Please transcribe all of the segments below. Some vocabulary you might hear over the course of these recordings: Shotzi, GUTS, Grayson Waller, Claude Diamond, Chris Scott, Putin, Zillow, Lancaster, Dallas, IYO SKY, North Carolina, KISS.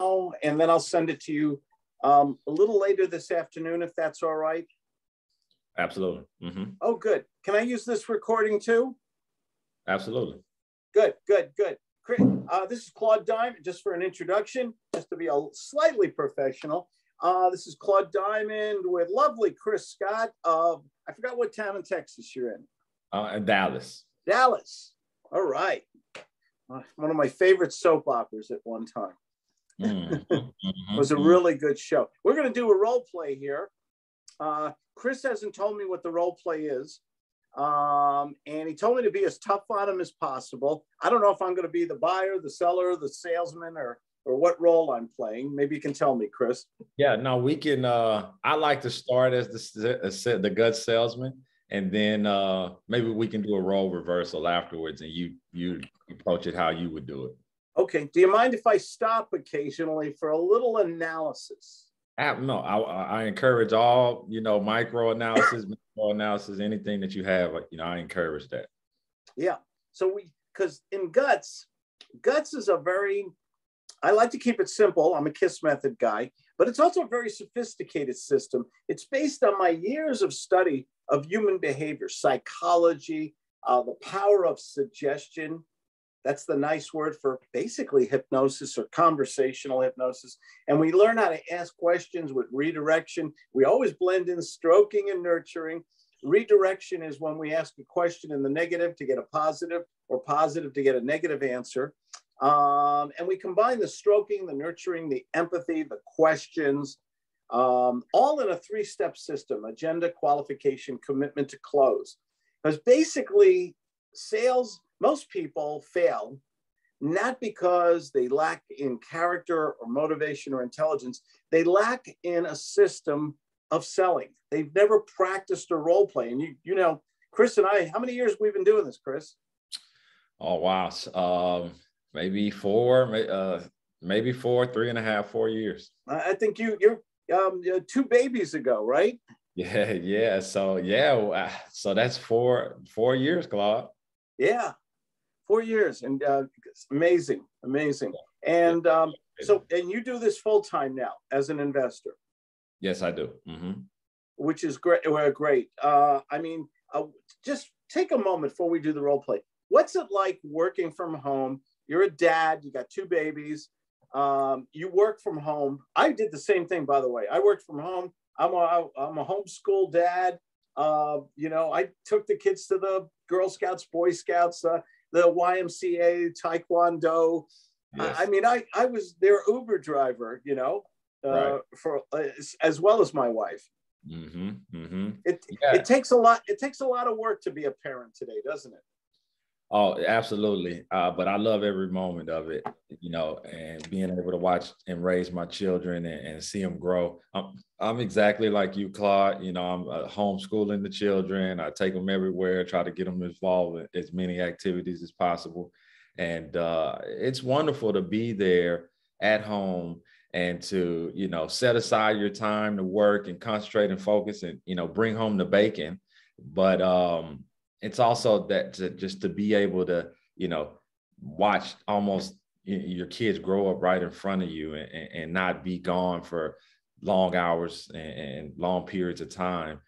and then I'll send it to you a little later this afternoon, if that's all right. Absolutely. Mm-hmm. Oh, good. Can I use this recording too? Absolutely. Good, good, good. This is Claude Diamond, just for an introduction, just to be a slightly professional. This is Claude Diamond with lovely Chris Scott of, I forgot what town in Texas you're in. Dallas. Dallas. All right. One of my favorite soap operas at one time. It was a really good show. We're going to do a role play here. Chris hasn't told me what the role play is. And he told me to be as tough on him as possible. I don't know if I'm going to be the buyer, the seller, the salesman, or what role I'm playing. Maybe you can tell me, Chris. Yeah, no, we can. I like to start as the gut salesman, and then maybe we can do a role reversal afterwards, and you approach it how you would do it. Okay. Do you mind if I stop occasionally for a little analysis? No, I encourage all, micro analysis, macro analysis, anything that you have, I encourage that. Yeah. So because in GUTS is I like to keep it simple. I'm a KISS method guy, but it's also a very sophisticated system. It's based on my years of study of human behavior, psychology, the power of suggestion. That's the nice word for basically hypnosis or conversational hypnosis. And we learn how to ask questions with redirection. We always blend in stroking and nurturing. Redirection is when we ask a question in the negative to get a positive or positive to get a negative answer. And we combine the stroking, the nurturing, the empathy, the questions, all in a three-step system: agenda, qualification, commitment to close. Because basically sales, most people fail, not because they lack in character or motivation or intelligence. They lack in a system of selling. They've never practiced a role play. And you know, Chris and I, how many years we've been doing this, Chris? Oh, wow. Maybe three and a half, 4 years. I think you're 2 babies ago, right? Yeah. So that's four years, Claude. Yeah. 4 years, and amazing. And and you do this full time now as an investor. Yes, I do. Mm-hmm. Which is great. Just take a moment before we do the role play. What's it like working from home? You're a dad. You got 2 babies. You work from home. I did the same thing, by the way. I worked from home. I'm a homeschool dad. I took the kids to the Girl Scouts, Boy Scouts, the YMCA, Taekwondo. Yes. I was their Uber driver, right, for as well as my wife. Mm-hmm. Mm-hmm. It takes a lot. It takes a lot of work to be a parent today, doesn't it? Oh, absolutely. But I love every moment of it, and being able to watch and raise my children and see them grow. I'm exactly like you, Claude. I'm homeschooling the children. I take them everywhere, try to get them involved in as many activities as possible. And it's wonderful to be there at home and to, set aside your time to work and concentrate and focus and, bring home the bacon. But, it's also that to be able to, watch almost your kids grow up right in front of you and not be gone for long hours and long periods of time.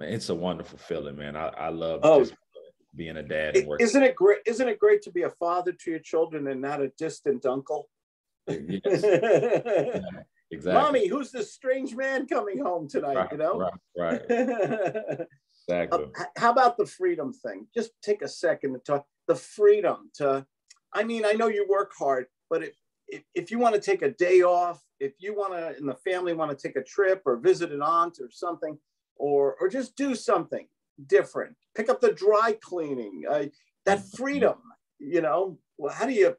It's a wonderful feeling, man. I love being a dad. And working. Isn't it great? Isn't it great to be a father to your children and not a distant uncle? Yes. Yeah, exactly. Mommy, who's this strange man coming home tonight? Right, Right. Exactly. How about the freedom thing? Just take a second to talk. The freedom to, I know you work hard, but if you want to take a day off, if you want to, and the family want to take a trip or visit an aunt or something, or just do something different, pick up the dry cleaning, that freedom, well, how do you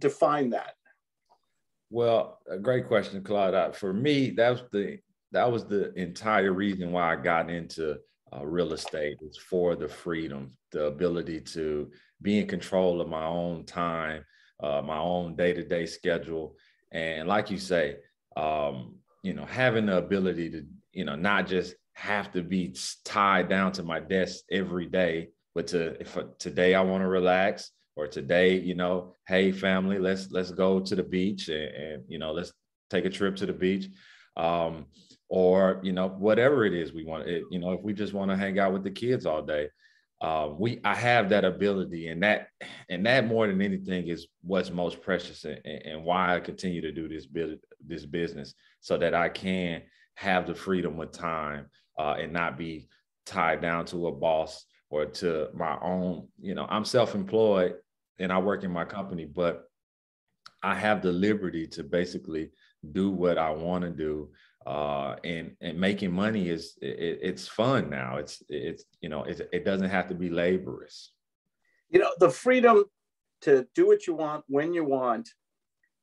define that? Well, a great question, Claude. For me, that was the entire reason why I got into real estate. It's for the freedom, the ability to be in control of my own time, my own day-to-day schedule. And like you say, having the ability to, not just have to be tied down to my desk every day, but today I want to relax. or today, you know, hey family, let's go to the beach and you know, let's take a trip to the beach, or, you know, whatever it is we want. You know, if we just want to hang out with the kids all day, I have that ability, and that more than anything is what's most precious, and why I continue to do this business, so that I can have the freedom with time, and not be tied down to a boss or to my own, you know, I'm self-employed and I work in my company, but I have the liberty to basically do what I want to do. And making money is, it's fun now. It's, you know, it doesn't have to be laborious. You know, the freedom to do what you want, when you want,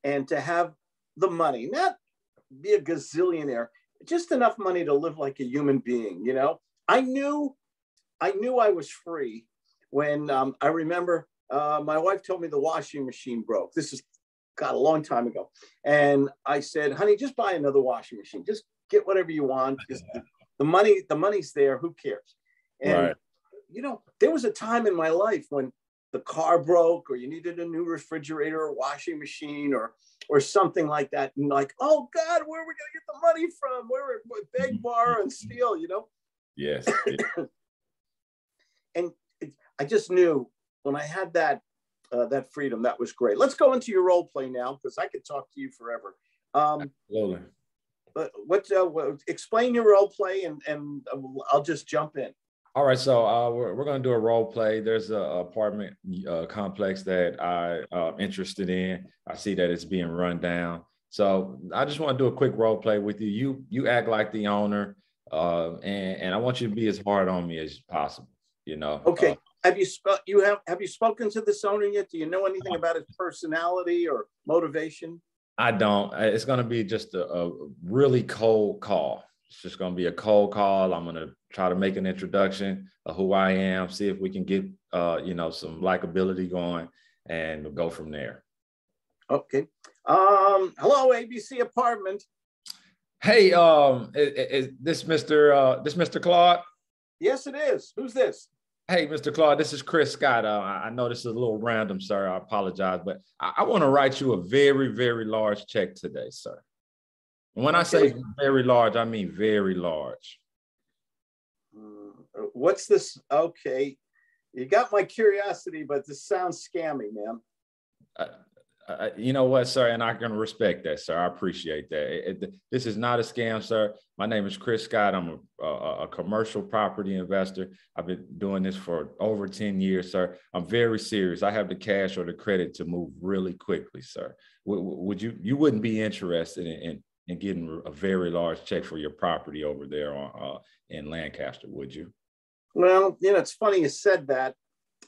and to have the money, not be a gazillionaire, just enough money to live like a human being. You know, I knew I was free when I remember my wife told me the washing machine broke. This is, God, a long time ago. And I said, honey, just buy another washing machine. Just get whatever you want. Just the money's there. Who cares? And, right. You know, there was a time in my life when the car broke or you needed a new refrigerator or washing machine or something like that. And like, oh, God, where are we going to get the money from? Where we beg, borrow, and steal, you know? Yes. Yeah. And I just knew when I had that freedom, that was great. Let's go into your role play now, because I could talk to you forever. Absolutely. But explain your role play, and I'll just jump in. All right, so we're going to do a role play. There's an apartment complex that I'm interested in. I see that it's being run down. So I just want to do a quick role play with you. You act like the owner, and I want you to be as hard on me as possible, you know. Okay. Have you spoken to this owner yet? Do you know anything about his personality or motivation? I don't. It's going to be just a really cold call. It's just going to be a cold call. I'm going to try to make an introduction of who I am, see if we can get you know, some likability going, and we'll go from there. Okay. Hello, ABC Apartment. Hey, is this Mr. Claude? Yes, it is. Who's this? Hey, Mr. Claude, this is Chris Scott. I know this is a little random, sir. I apologize, but I want to write you a very, very large check today, sir. And when I say very large, I mean very large. What's this? Okay. You got my curiosity, but this sounds scammy, man. You know what, sir? And I can respect that, sir. I appreciate that. This is not a scam, sir. My name is Chris Scott. I'm a commercial property investor. I've been doing this for over 10 years, sir. I'm very serious. I have the cash or the credit to move really quickly, sir. You wouldn't be interested in getting a very large check for your property over there in Lancaster, would you? Well, you know, it's funny you said that.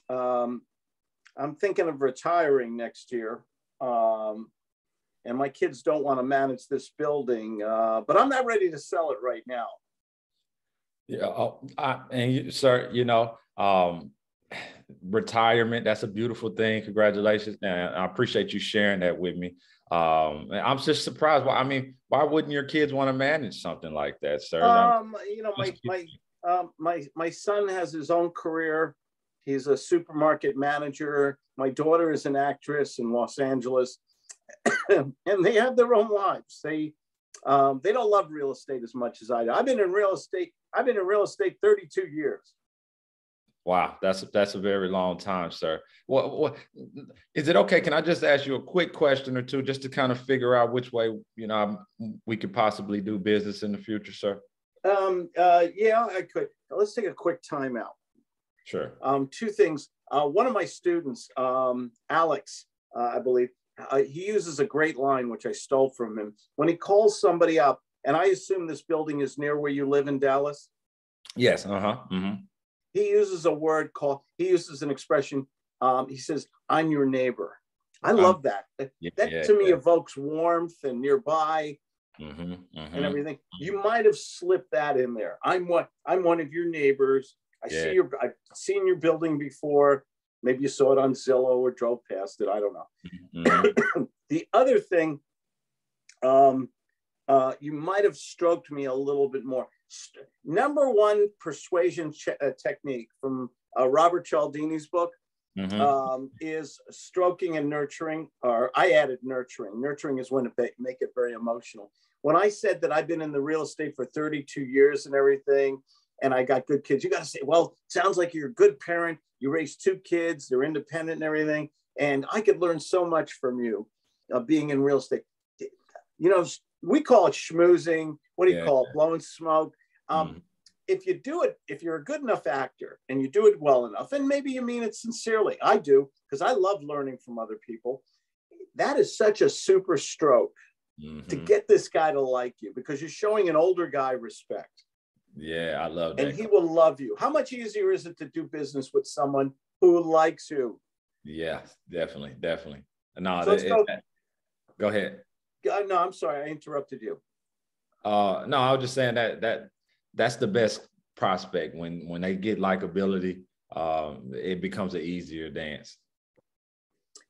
I'm thinking of retiring next year. And my kids don't want to manage this building, but I'm not ready to sell it right now. Yeah, sir, you know, retirement—that's a beautiful thing. Congratulations, and I appreciate you sharing that with me. I'm just surprised. Why? I mean, why wouldn't your kids want to manage something like that, sir? You know, my son has his own career. He's a supermarket manager. My daughter is an actress in Los Angeles, and they have their own lives. They don't love real estate as much as I do. I've been in real estate 32 years. Wow, that's a very long time, sir. Well, is it okay? Can I just ask you a quick question or two, just to kind of figure out which way, you know, we could possibly do business in the future, sir? Yeah, I could. Let's take a quick time out. Sure. Two things. One of my students, Alex, I believe, he uses a great line, which I stole from him. When he calls somebody up, and I assume this building is near where you live in Dallas? Yes. Uh-huh. Mm-hmm. He uses an expression. He says, I'm your neighbor. I love that. That evokes warmth and nearby. Mm-hmm, mm-hmm. And everything. You might have slipped that in there. I'm one of your neighbors. I've seen your building before. Maybe you saw it on Zillow or drove past it. I don't know. Mm-hmm. The other thing, you might have stroked me a little bit more. Number one persuasion technique from Robert Cialdini's book Mm-hmm. Is stroking and nurturing, or I added nurturing. Nurturing is when it make it very emotional. When I said that I've been in the real estate for 32 years and everything, and I got good kids, you got to say, well, sounds like you're a good parent. You raised two kids, they're independent and everything. And I could learn so much from you being in real estate. You know, we call it schmoozing. What do you call it? Blowing smoke. Mm-hmm. If you do it, if you're a good enough actor and you do it well enough, and maybe you mean it sincerely, I do, because I love learning from other people. That is such a super stroke to get this guy to like you, because you're showing an older guy respect. Yeah, I love that. And he will love you. How much easier is it to do business with someone who likes you? Yeah, definitely, definitely. No, so go ahead. No, I'm sorry, I interrupted you. No, I was just saying that's the best prospect. When they get likability, it becomes an easier dance.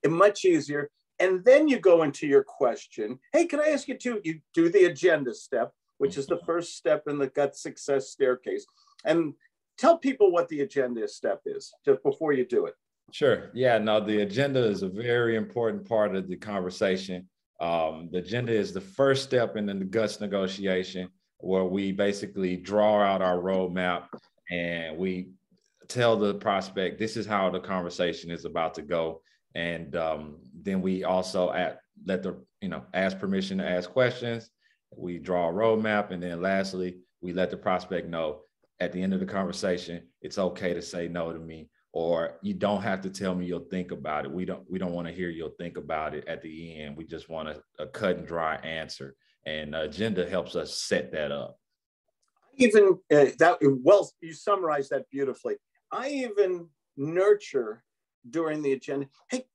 And much easier. And then you go into your question. Hey, can I ask you too? You do the agenda step, which is the first step in the GUTS success staircase. And tell people what the agenda step is just before you do it. Sure. Yeah, no, the agenda is a very important part of the conversation. The agenda is the first step in the GUTS negotiation, where we basically draw out our roadmap and we tell the prospect, this is how the conversation is about to go. And then we also ask permission to ask questions. We draw a roadmap. And then lastly, we let the prospect know at the end of the conversation, it's okay to say no to me, or you don't have to tell me you'll think about it. We don't want to hear you'll think about it at the end. We just want a cut and dry answer. And the agenda helps us set that up. Well, you summarized that beautifully. I even nurture during the agenda. Hey,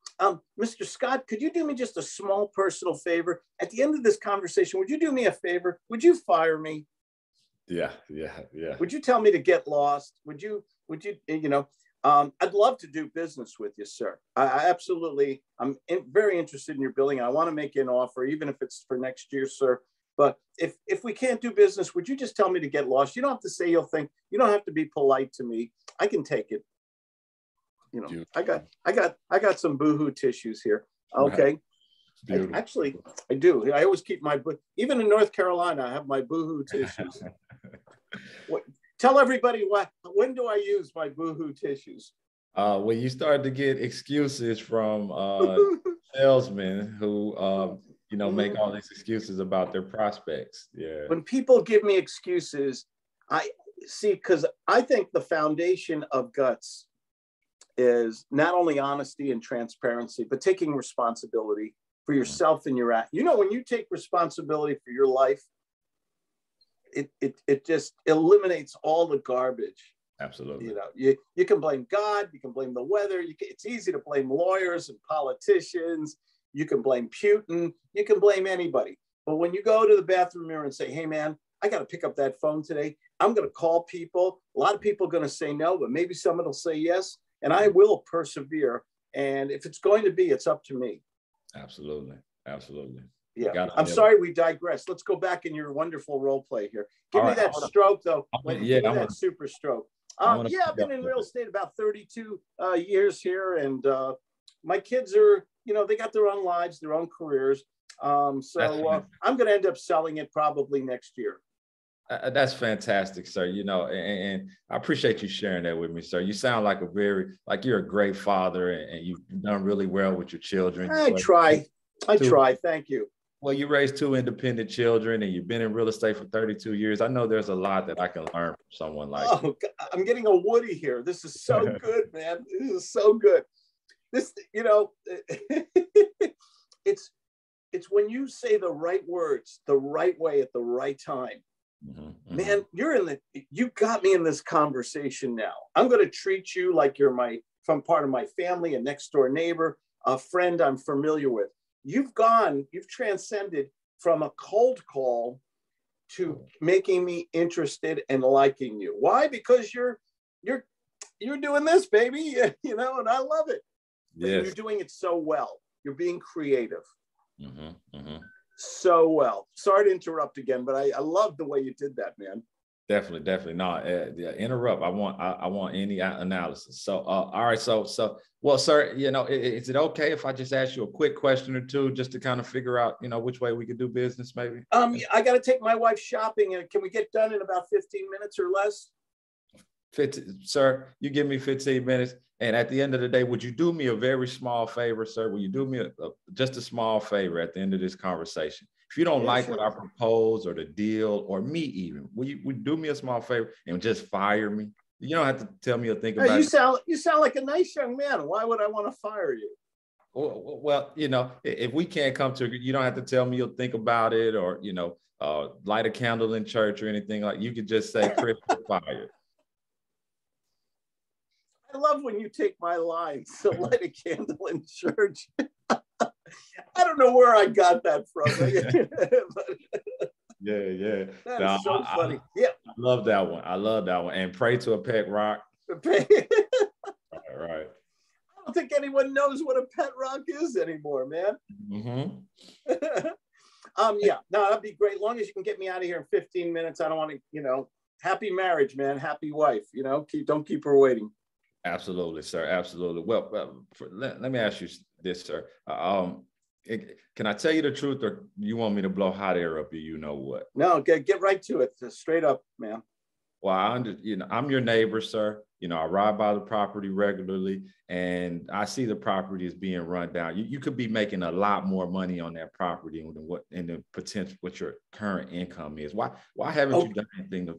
Mr. Scott, could you do me just a small personal favor? At the end of this conversation, would you do me a favor? Would you fire me? Yeah. Would you tell me to get lost? I'd love to do business with you, sir. I'm very interested in your building. I want to make you an offer, even if it's for next year, sir. But if we can't do business, would you just tell me to get lost? You don't have to say you'll think. You don't have to be polite to me. I can take it. You know, beautiful. I got some boohoo tissues here. Okay. Right. Actually, I do. I always keep my, even in North Carolina, I have my boohoo tissues. What? Tell everybody when do I use my boohoo tissues? When you start to get excuses from salesmen who, make all these excuses about their prospects. Yeah. When people give me excuses, I see, because I think the foundation of GUTS is not only honesty and transparency, but taking responsibility for yourself and your act. You know, when you take responsibility for your life, it just eliminates all the garbage. Absolutely. You know, you can blame God, you can blame the weather. It's easy to blame lawyers and politicians. You can blame Putin. You can blame anybody. But when you go to the bathroom mirror and say, hey, man, I got to pick up that phone today. I'm going to call people. A lot of people are going to say no, but maybe someone will say yes. And I will persevere. And if it's going to be, it's up to me. Absolutely. Absolutely. Yeah, I'm sorry we digressed. Let's go back in your wonderful role play here. Give me that super stroke. I've been in real estate about 32 years here, and my kids are, they got their own lives, their own careers. So I'm going to end up selling it probably next year. That's fantastic, sir. And I appreciate you sharing that with me, sir. You sound like you're a great father, and you've done really well with your children. I try. Thank you. Well, you raised two independent children and you've been in real estate for 32 years. I know there's a lot that I can learn from someone like you. Oh, God, I'm getting a Woody here. This is so good, man. This is so good. This, it's when you say the right words, the right way at the right time. Mm-hmm. Man, you got me in this conversation now. I'm going to treat you like you're from part of my family, a next door neighbor, a friend I'm familiar with. You've transcended from a cold call to making me interested and liking you. Why? Because you're doing this, baby, and I love it. Yes. You're doing it so well. You're being creative. Mm-hmm. So well. Sorry to interrupt again, but I love the way you did that, man. Definitely, definitely. No, interrupt. I want any analysis. So, all right. So, well, sir, is it okay if I just ask you a quick question or two just to kind of figure out, which way we could do business maybe? I got to take my wife shopping. Can we get done in about 15 minutes or less? 15, sir, you give me 15 minutes. And at the end of the day, would you do me a very small favor, sir? Will you do me just a small favor at the end of this conversation? If you don't like what I propose or the deal or me even, will you do me a small favor and just fire me? You don't have to tell me or think about it. You sound like a nice young man. Why would I want to fire you? Well, if we can't come to, you don't have to tell me you'll think about it or, light a candle in church or anything like. You could just say, Chris, you're fired. I love when you take my lines, so light a candle in church. I don't know where I got that from. But yeah. That's so funny. I love that one. I love that one. And pray to a pet rock. Right. I don't think anyone knows what a pet rock is anymore, man. Mm-hmm. No, that'd be great. Long as you can get me out of here in 15 minutes, I don't want to, happy marriage, man. Happy wife, don't keep her waiting. Absolutely, sir. Absolutely. Well, let me ask you this, sir. Can I tell you the truth, or you want me to blow hot air up you know what? No, get right to it. Straight up, man. Well, I'm your neighbor, sir. I ride by the property regularly, and I see the property is being run down. You could be making a lot more money on that property than what your current income is. Why haven't you done anything to?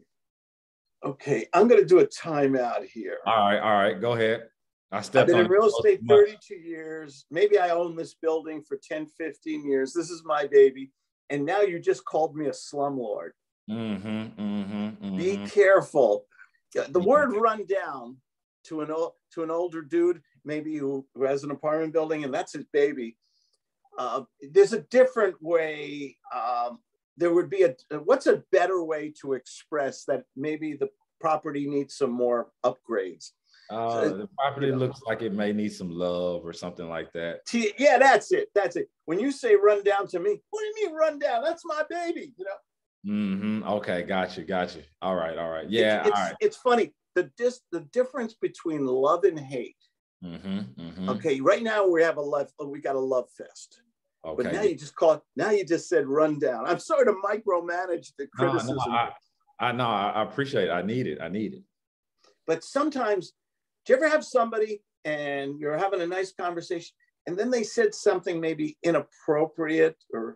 Okay, I'm going to do a timeout here. All right, go ahead. I've been in real estate 32 years. Maybe I own this building for 10, 15 years. This is my baby. And now you just called me a slumlord. Mm-hmm, mm-hmm. Be careful. The word run down to an older dude, maybe who has an apartment building, and that's his baby. There's a different way. There would be what's a better way to express that maybe the property needs some more upgrades? The property looks like it may need some love or something like that. Yeah, that's it. When you say run down to me, what do you mean run down? That's my baby, Mm-hmm. Okay, gotcha. All right. Yeah, It's funny. The difference between love and hate. Mm-hmm, mm-hmm. Okay, right now we got a love fest. Okay. But now you just said run down. I'm sorry to micromanage the criticism. No, I appreciate it. I need it. But sometimes, do you ever have somebody and you're having a nice conversation and then they said something maybe inappropriate or,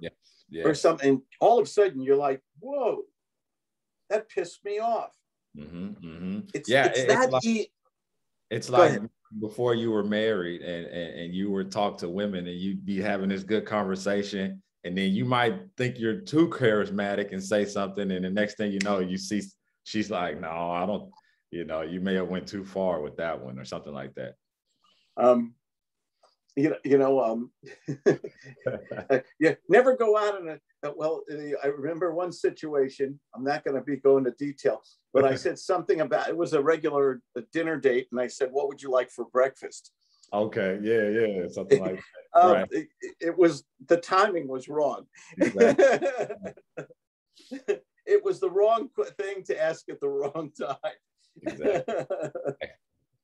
or something, and all of a sudden you're like, whoa, that pissed me off. Mm-hmm, mm-hmm. It's like before you were married and you were talking to women and you'd be having this good conversation and then you might think you're too charismatic and say something, and the next thing you know, you see she's like, no, I don't, you may have went too far with that one or something like that. Never go out in a, well, I remember one situation, I'm not going to be going to detail, but I said something about, it was a regular dinner date. And I said, what would you like for breakfast? Okay. Yeah. Something like that. Right. The timing was wrong. Exactly. It was the wrong thing to ask at the wrong time. Exactly.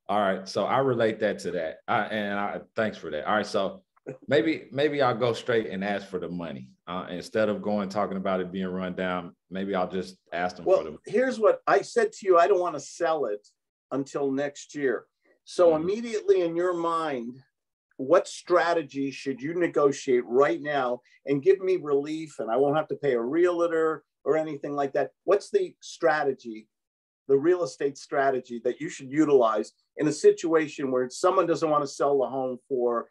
All right, so I relate that to that, and thanks for that. All right, so maybe I'll go straight and ask for the money instead of talking about it being run down. Maybe I'll just ask them for the money. Here's what I said to you: I don't want to sell it until next year. So immediately in your mind, what strategy should you negotiate right now and give me relief, and I won't have to pay a realtor or anything like that? What's the strategy? The real estate strategy that you should utilize in a situation where someone doesn't want to sell the home for